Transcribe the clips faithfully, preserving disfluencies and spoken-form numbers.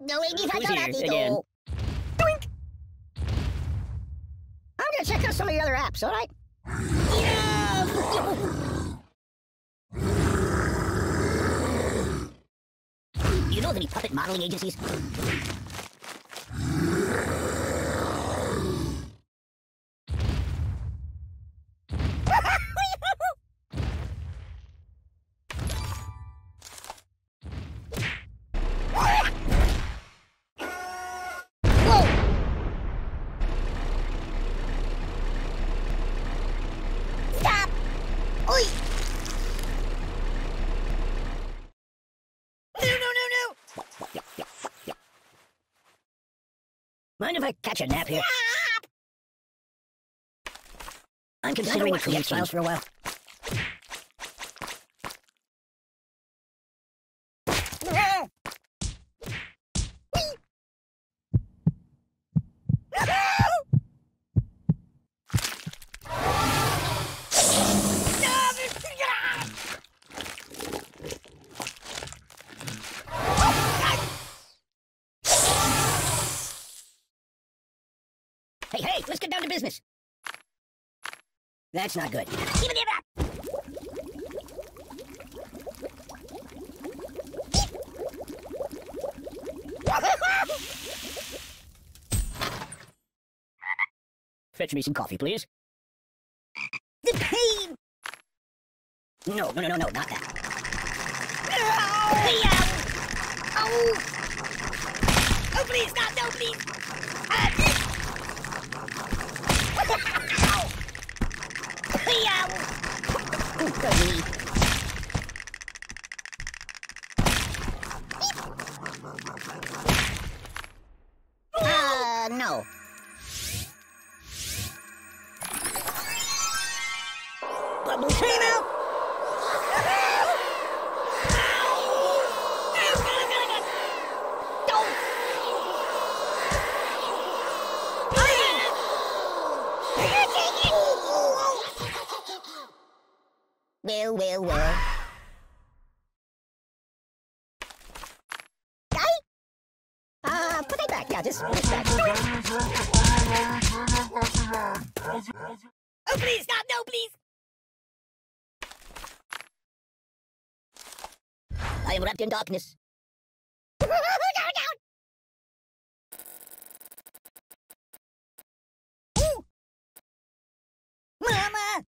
Who's here again? Doink! I'm gonna check out some of your other apps, all right? You know of any puppet modeling agencies? Mind if I catch a nap here? Stop. I'm considering watching X-Files for a while. Hey, hey, let's get down to business. That's not good. Give me that. Fetch me some coffee, please. The pain. No, no, no, no, no, not that. No. Oh. Oh, please, not, no, please. Uh, this. Uh, no. Bubble came out. Well, well, well. Guy? Uh, put that back. Yeah, just put it back. Oh, please, not, no, please. I am wrapped in darkness. Mama!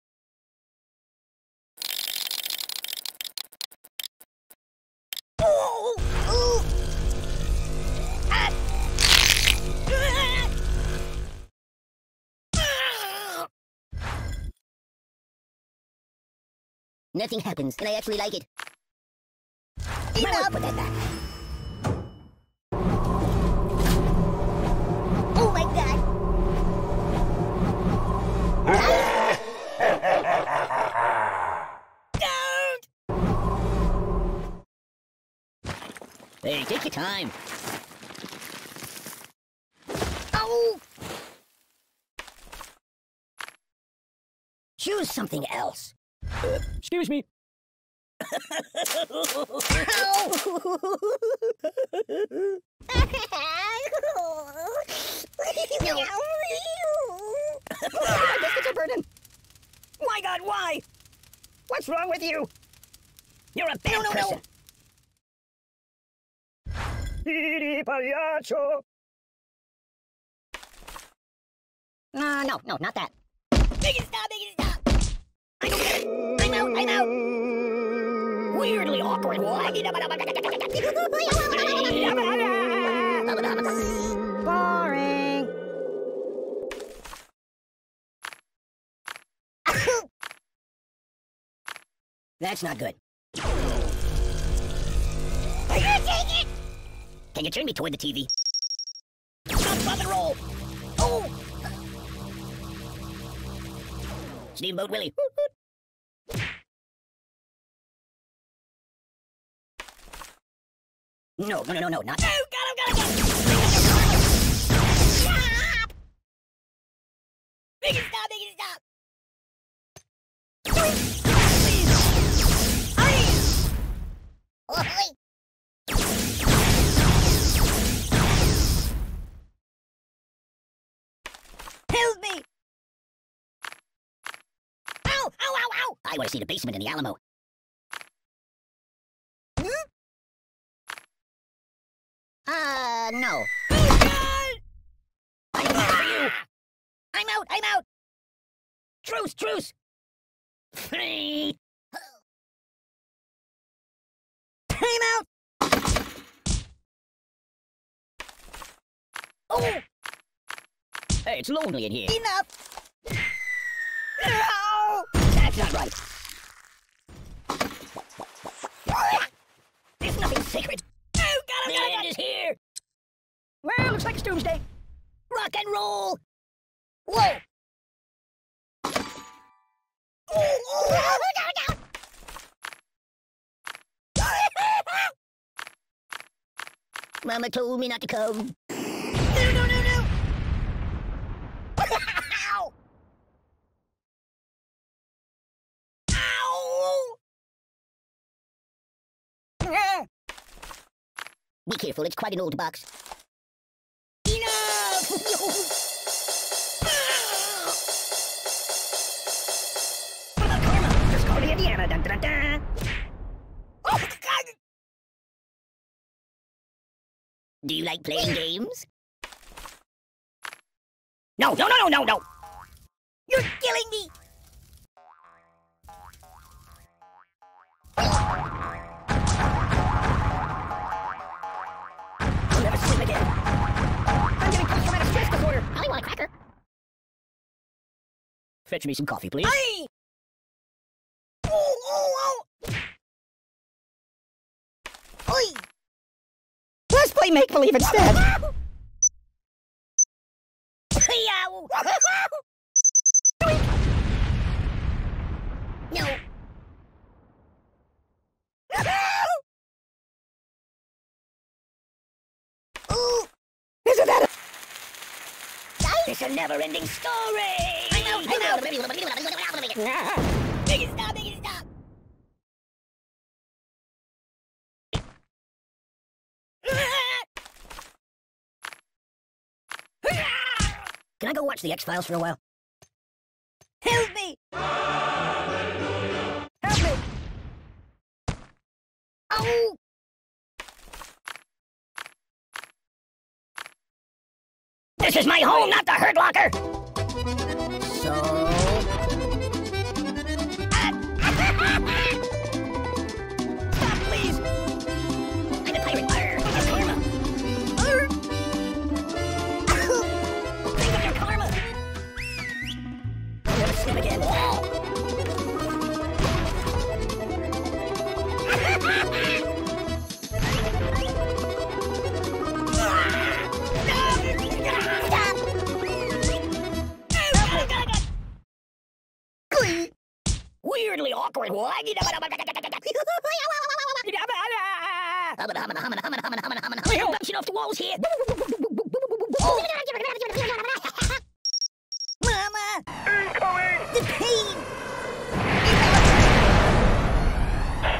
Nothing happens, and I actually like it. Even I'll put that back. Oh my god! Don't! Hey, take your time. Oh! Choose something else. Uh, excuse me. Mister Burden. My God, why? What's wrong with you? You're a bad no, no, person. No. Uh, no, no, not that. Make it stop, make it stop. I don't get it! I'm out! I'm out! Weirdly awkward. Boring. That's not good. I can't take it! Can you turn me toward the T V? Stop, pop, and roll! Oh! Steamboat Willie. No, no, no, no, no, not. No, got him, got him, got him. Stop! Make it stop, make it stop. Please. Please. Oh, I want to see the basement in the Alamo. Uh, no. I'm out for you! I'm out, I'm out! Truce, truce! I'm out! Oh! Hey, it's lonely in here. Enough! No! That's not right. There's nothing sacred. Oh, got him, got him, got him. The end is here. Well, looks like it's doomsday. Rock and roll! Whoa! Mama told me not to come. No, no, no, no! Ow! Ow! Be careful, it's quite an old box. Enough! Indiana, dun, dun, dun. Oh, God. Do you like playing games? No, no, no, no, no, no! You're killing me! I'll never sleep again. I'm getting post-traumatic stress disorder. I want a cracker. Fetch me some coffee, please. Aye. Oh, oh, oh. Oi. Let's play make-believe instead. No. Ooh. Isn't that a... It's a never-ending story. I know, I know. Make it stop, make it stop. Can I go watch the X-Files for a while? Help me! Hallelujah. Help me! Oh! This is my home, not the Hurt Locker! So... Stop, please! I'm a pirate. Again. Weirdly awkward. Why? I'm bouncing off the walls here. Oh. Mama! Incoming! The pain!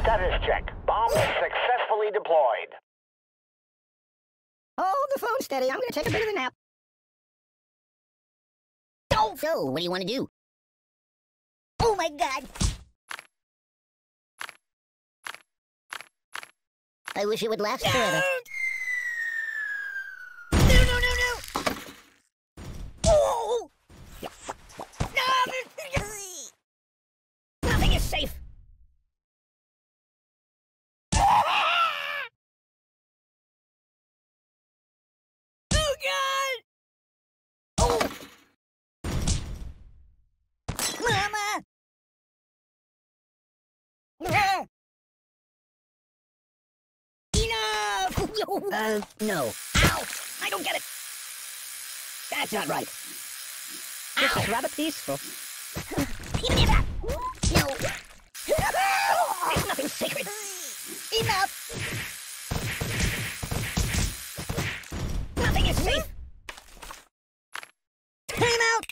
Status check. Bomb successfully deployed. Hold the phone steady. I'm gonna take a bit of a nap. Don't! So, what do you want to do? Oh my God! I wish it would last forever. No, no, no, no! Oh! Nothing is safe. Oh God! Oh, Mama! Enough! Uh, no. Ow! I don't get it. That's not right. This is rather peaceful. No. There's nothing sacred. Enough. Nothing is safe. Time out.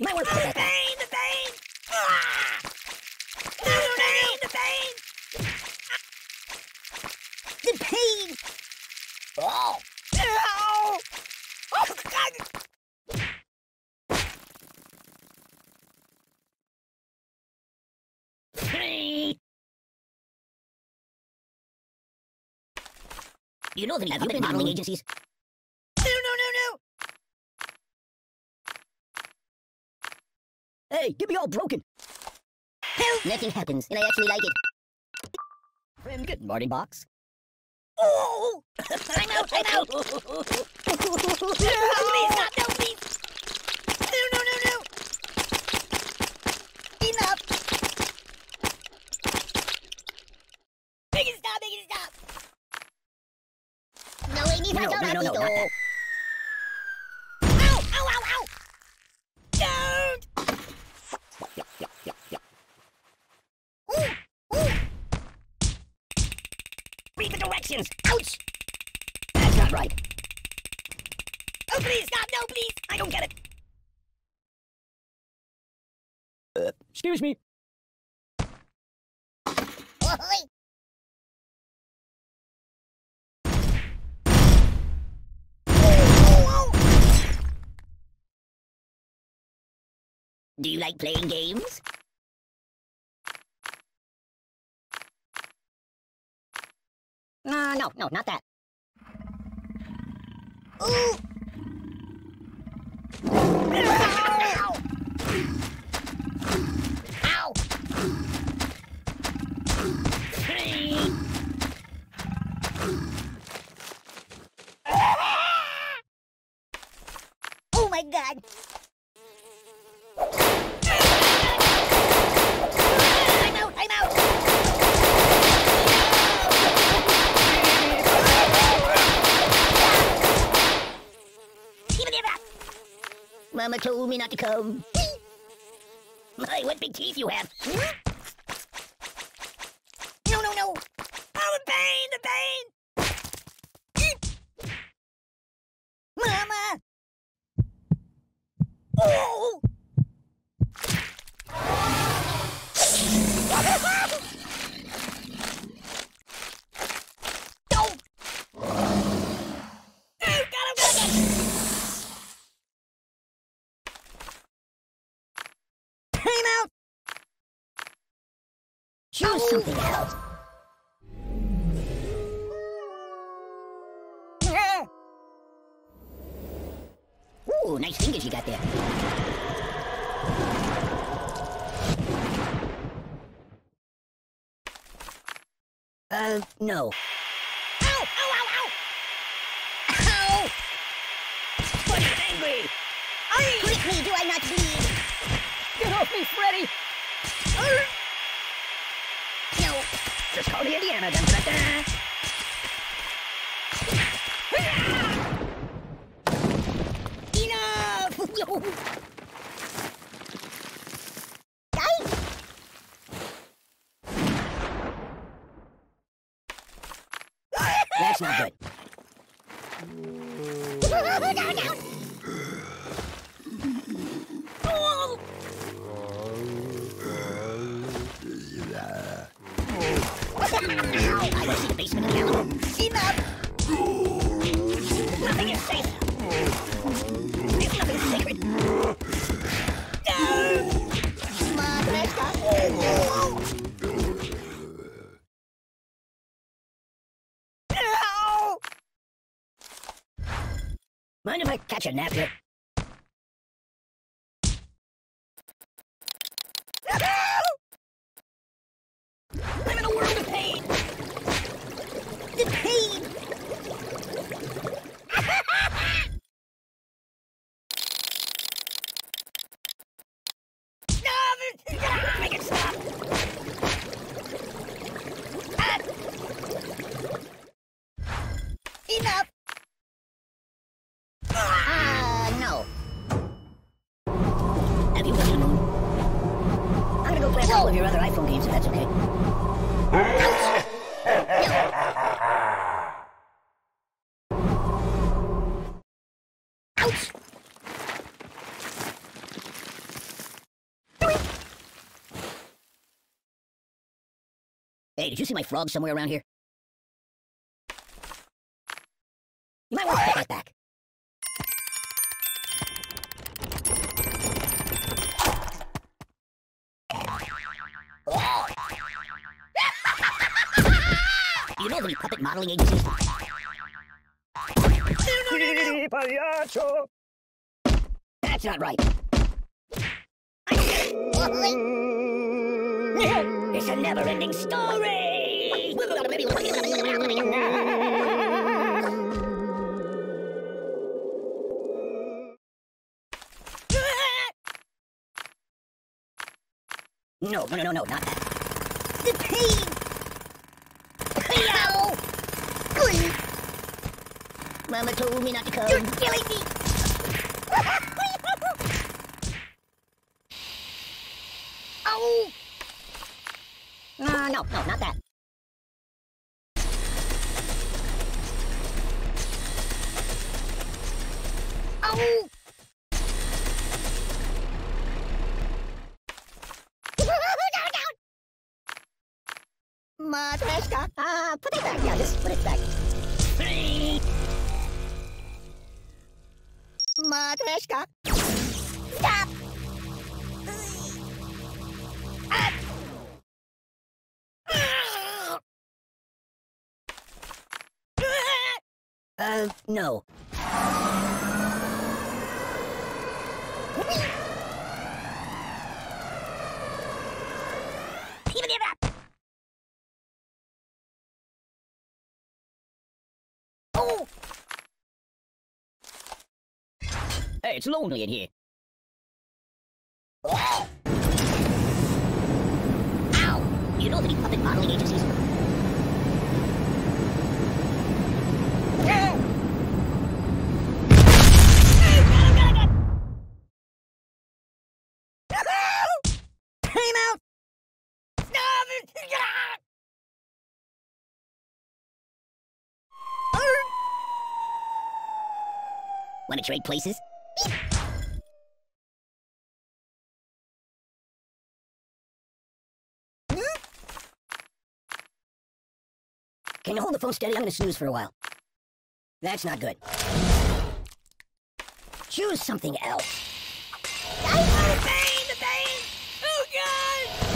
My word. The pain, the pain. No, no, no, the pain. The pain. Oh. Oh. Oh God. You know the puppet, puppet modeling agencies? No, no, no, no! Hey, get me all broken! Help! Nothing happens, and I actually like it. Friend, good morning, box. Oh! I'm out, I'm out! No, please, not, no, please! No, no, no, no! Enough! Make it stop, make it stop! No, we need no, no, no, no, no, no, no. Ow, ow, ow, ow! Don't! Yeah, yeah, yeah, yeah. Ooh, ooh. Read the directions! Ouch! That's not right. Oh, please, God, no, please! I don't get it! Uh, excuse me. Oh, do you like playing games? Uh, no, no, not that. Ooh! Ow! Ow! Oh my God! Mama told me not to come. My, what big teeth you have. Hmm? No, no, no. Oh, the pain, the pain. Mama. Oh. Choose something else. Ooh, nice fingers you got there. Uh, no. Ow! Ow! Ow! Ow! Ow! But he's angry! I... Quickly, do I not bleed? Get off me, Freddy! Uh... Just call the Indiana, dun dun dun! Enough! Die! That's not good. Down, down! Oh. I want to see the basement of the Alamo. Enough! Nothing is safe! There's nothing sacred! No! Mother, stop! No! Mind if I catch a nap here? Hey, did you see my frog somewhere around here? You might want to get that back. You know the puppet modeling agencies? No, no, no, no. That's not right. It's a never-ending story. No, no, no, no, not that. The pain. Ow. Mama told me not to come. You're killing me. Ow. Uh, no, no, not that. Ow. Matryoshka. Ah, uh, put it back. Yeah, just put it back. Matryoshka. Stop. Ah. Uh, no. Hey, it's lonely in here. Ow! You know the puppet modeling agencies. Time out! Wanna trade places? Can you hold the phone steady? I'm gonna snooze for a while. That's not good. Choose something else. Oh, the pain, the pain! Oh, God!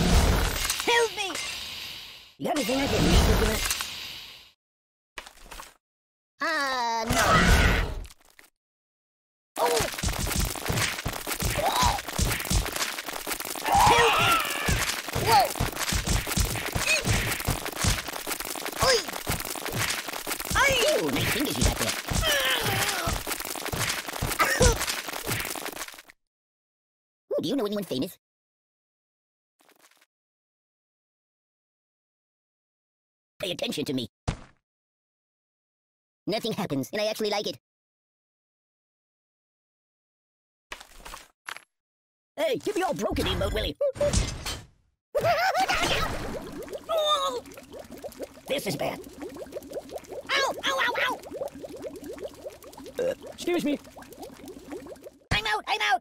Help me! You got anything I can make with this? Ah, no. Do you know anyone famous? Pay attention to me. Nothing happens, and I actually like it. Hey, give me all broken Steamboat Willie. This is bad. Ow, ow, ow, ow! Uh, excuse me. I'm out, I'm out!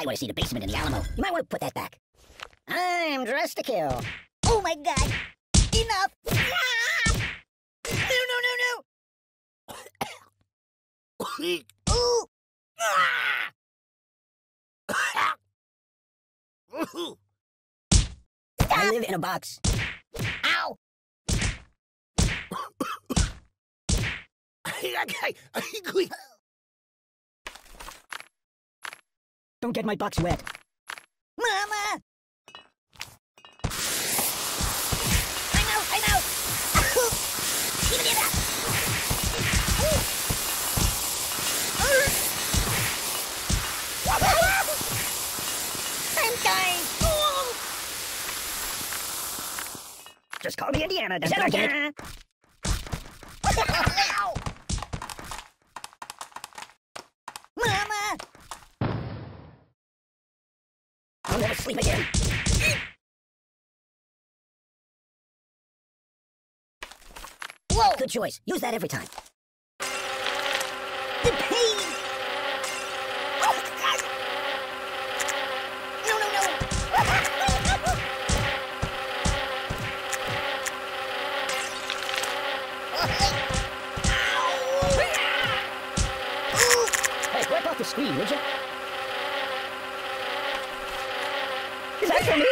I want to see the basement in the Alamo. You might want to put that back. I'm dressed to kill. Oh my God! Enough! Ah! No, no, no, no! Ooh! Ah! I live in a box. Ow! Don't get my box wet. Mama! I'm out, I'm out! Give me that! I'm dying! Just call me Indiana, that's not good! I'll never sleep again. Whoa! Good choice. Use that every time. The pain! Oh, God. No, no, no! Hey, wipe off the screen, would you? Check for me.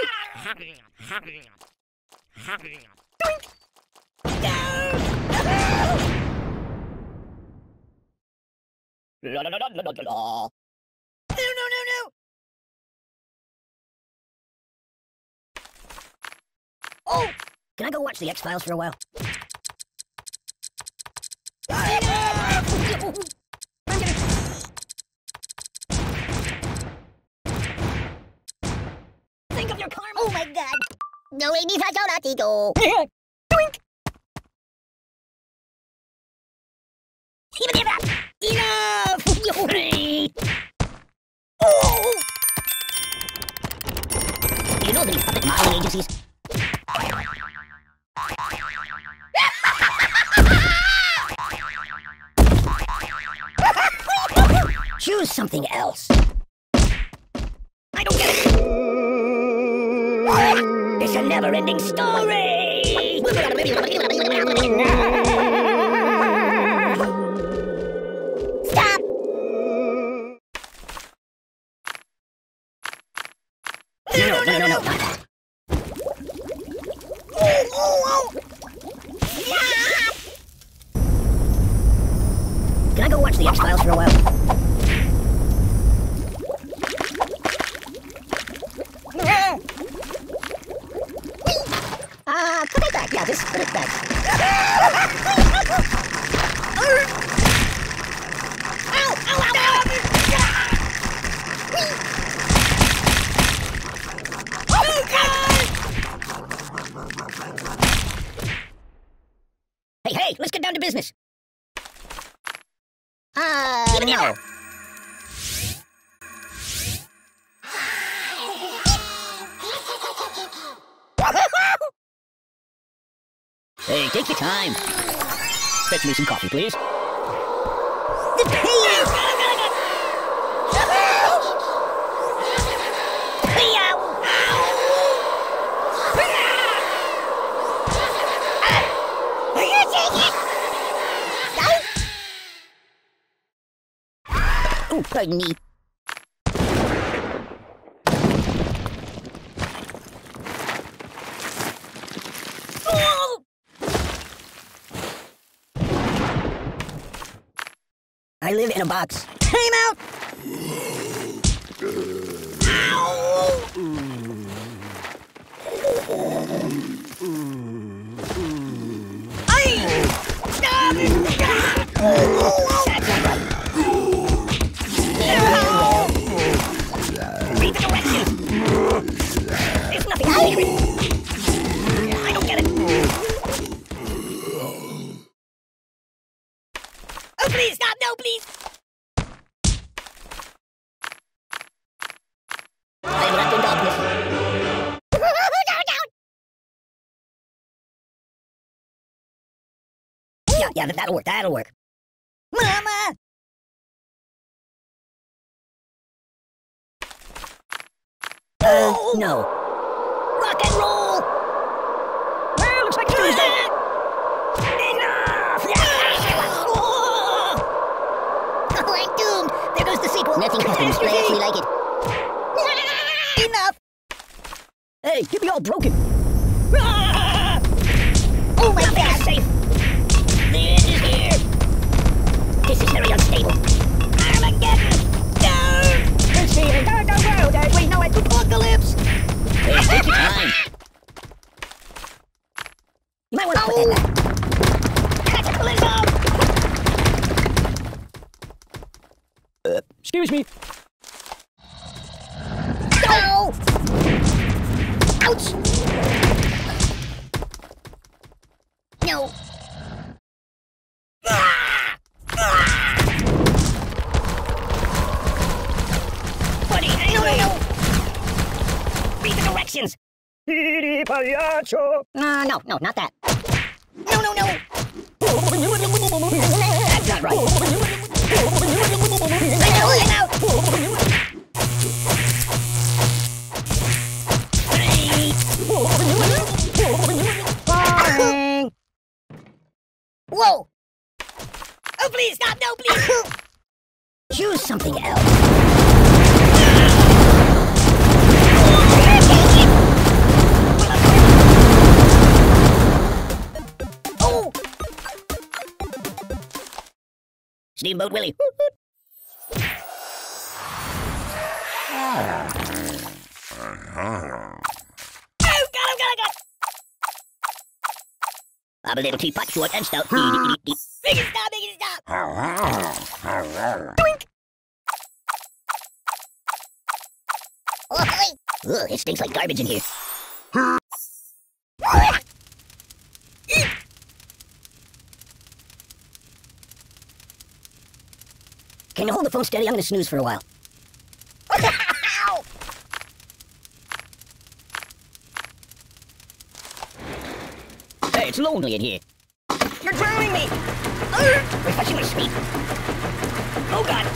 No, no, no, no, no, no, no. Oh! Can I go watch the X-Files for a while? Think of your karma! Oh my god! No, we need to go. Enough! Oh! You know the puppet modeling agencies? Choose something else. I don't get it. It's a never-ending story. Hey, take your time. Fetch me some coffee, please. The payout! Payout! Are you taking it? No? Oh, pardon me. I live in a box. Time out! Ow! Aye! Stop! That's not right. Read the directions. There's nothing secret. I don't get it. Oh, please, stop! No, please! I'm left in darkness. Down, down! Yeah, yeah, that'll work, that'll work. Mama! Uh, no. Rock and roll! Well, looks like Tuesday! Nothing happens, but I actually like it. Enough! Hey, get me all broken! Ah! Oh my Nothing god! Is safe. The end is here! This is very unstable. Armageddon! No! This is the dark world as we know it, apocalypse! Hey, take your time! You might want to oh. put that back. Excuse me. Ow! Ouch! No. Ah! Ah! Buddy, anyway. No, no, no. Read the directions. Uh, no, no, not that. No, no, no. That's not right. Whoa! Oh, please stop! No, please! Choose something else. Steamboat Willie. I'm a little teapot, short and stout. Make it stop, make it stop. Doink. Ugh, it stinks like garbage in here. Can you hold the phone steady? I'm gonna snooze for a while. Hey, it's lonely in here. You're drowning me! Refreshing my sleep. Oh god!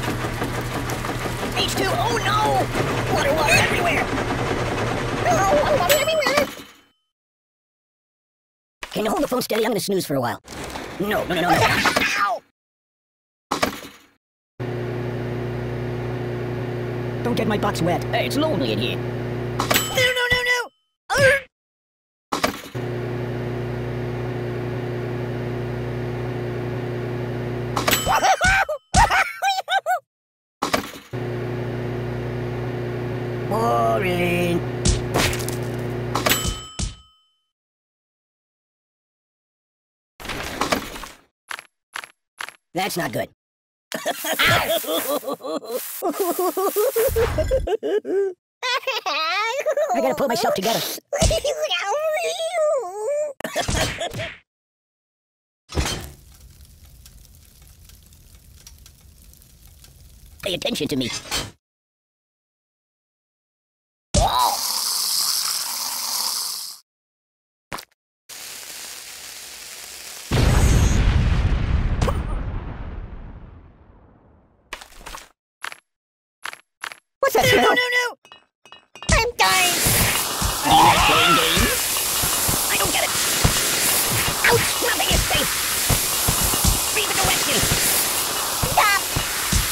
H two, oh no! Water, water everywhere! No, water everywhere! Can you hold the phone steady? I'm gonna snooze for a while. No, no, no, no, no. Don't get my box wet. Hey, it's lonely in here. No, no, no, no! Urgh. Boring. That's not good. I gotta pull myself together. Pay attention to me. No, no, no, no! I'm dying! Are you not playing games? I don't get it! Ouch! Nothing is safe! Read the directions! Stop!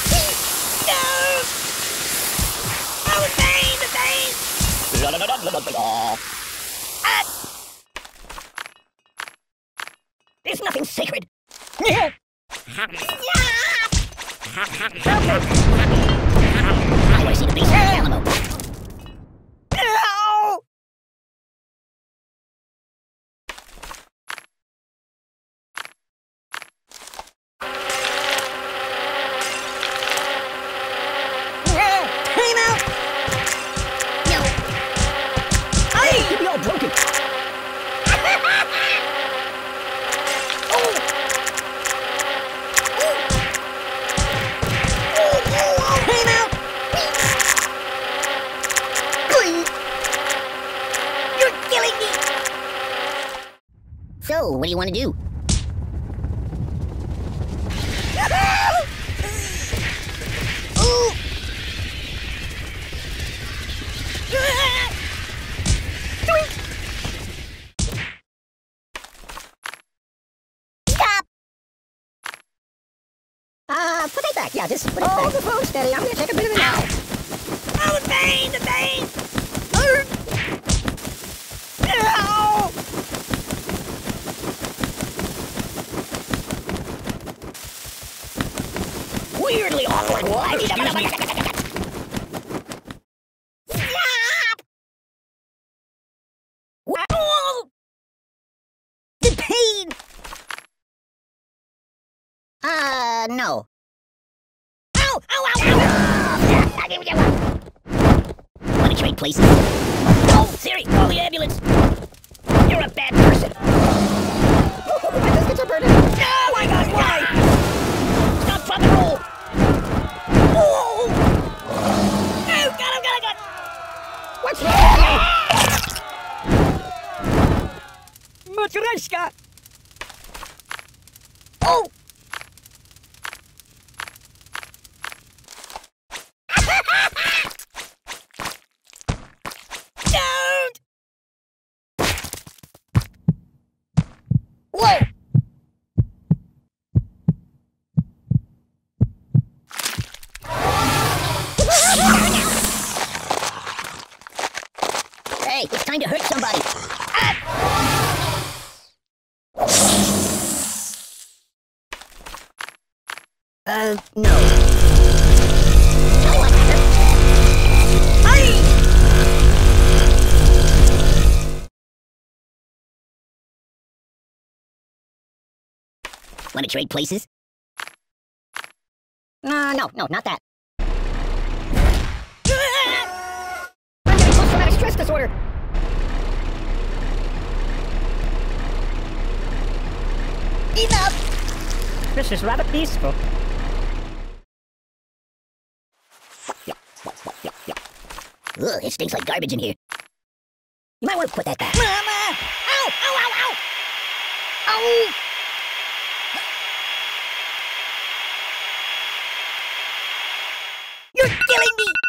Please! No! Oh, the pain! The pain! La la la la la la! Ah! There's nothing sacred! Yeah! Yeah! I want to see the beast of the Alamo. No! Time out! No. Hey, you're all broken. Oh! So, what do you want to do? Stop! Uh, put it back. Yeah, just put it back. Hold the phone steady. I'm gonna take a bit of an hour. Oh, the pain! The pain! Weirdly awkward. What? Excuse me. Wow! The pain. Uh, no. Ow! Ow! Ow! Want to trade places? Oh, Siri, call the ambulance. You're a bad person. My biscuits are burning. Oh my God! Why? Stop! Drop and roll. What's wrong? Matryoshka! Oh! Don't! Whoa! It's time to hurt somebody. Ah! Uh, Want to trade places? Uh, no, no, not that. I'm getting post-traumatic stress disorder! Enough! This is rather peaceful. Yeah, yeah, yeah. Ugh, it stinks like garbage in here. You might want to put that back. Mama! Ow! Ow, ow, ow! Ow! You're killing me!